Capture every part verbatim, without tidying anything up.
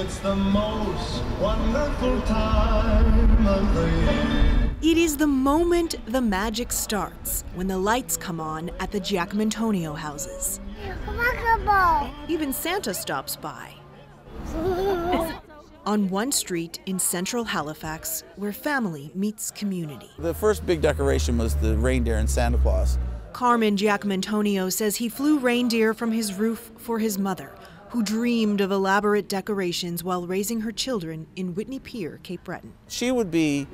It's the most wonderful time of the year. It is the moment the magic starts, when the lights come on at the Giacomantonio houses. Remarkable. Even Santa stops by. On one street in central Halifax, where family meets community. The first big decoration was the reindeer and Santa Claus. Carmen Giacomantonio says he flew reindeer from his roof for his mother, who dreamed of elaborate decorations while raising her children in Whitney Pier, Cape Breton. She would be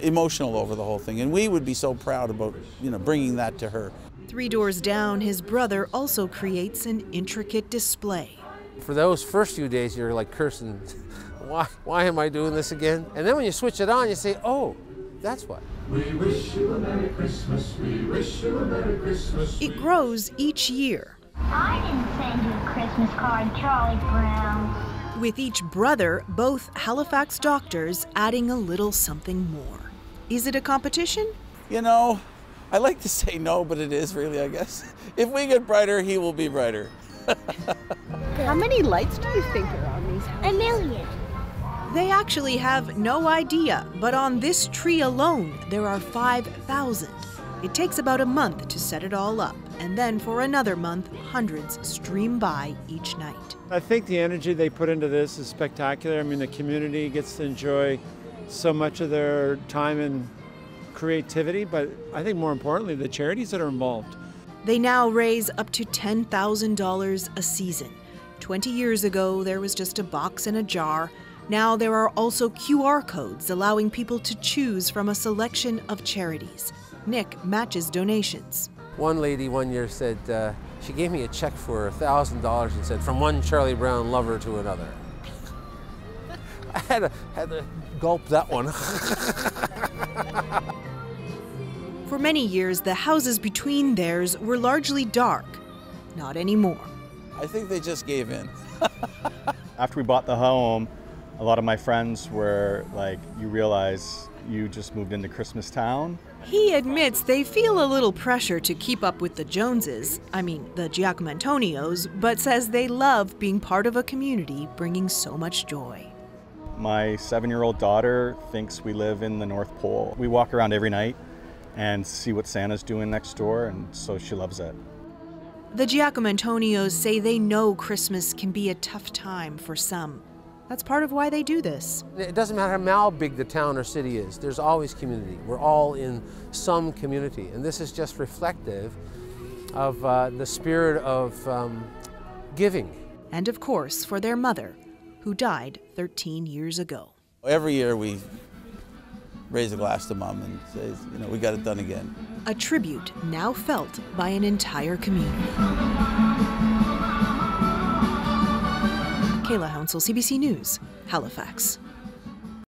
emotional over the whole thing, and we would be so proud about, you know, bringing that to her. Three doors down, his brother also creates an intricate display. For those first few days, you're like cursing, why, why am I doing this again? And then when you switch it on, you say, oh, that's why. We wish you a Merry Christmas, we wish you a Merry Christmas. It grows each year. I didn't send you a Christmas card, Charlie Brown. With each brother, both Halifax doctors adding a little something more. Is it a competition? You know, I like to say no, but it is really, I guess. If we get brighter, he will be brighter. How many lights do you think are on these houses? A million. They actually have no idea, but on this tree alone, there are five thousand. It takes about a month to set it all up, and then for another month, hundreds stream by each night. I think the energy they put into this is spectacular. I mean, the community gets to enjoy so much of their time and creativity, but I think more importantly, the charities that are involved. They now raise up to ten thousand dollars a season. Twenty years ago, there was just a box and a jar. Now there are also Q R codes allowing people to choose from a selection of charities. Nick matches donations. One lady one year said, uh, she gave me a check for one thousand dollars and said, from one Charlie Brown lover to another. I had to, had to gulp that one. For many years, the houses between theirs were largely dark. Not anymore. I think they just gave in. After we bought the home, a lot of my friends were like, you realize you just moved into Christmas town. He admits they feel a little pressure to keep up with the Joneses, I mean the Giacomantonios, but says they love being part of a community bringing so much joy. My seven-year-old daughter thinks we live in the North Pole. We walk around every night and see what Santa's doing next door, and so she loves it. The Giacomantonios say they know Christmas can be a tough time for some. That's part of why they do this. It doesn't matter how big the town or city is, there's always community. We're all in some community, and this is just reflective of uh, the spirit of um, giving. And of course, for their mother, who died thirteen years ago. Every year we raise a glass to Mom and say, you know, we got it done again. A tribute now felt by an entire community. Kayla Hounsell, C B C News, Halifax.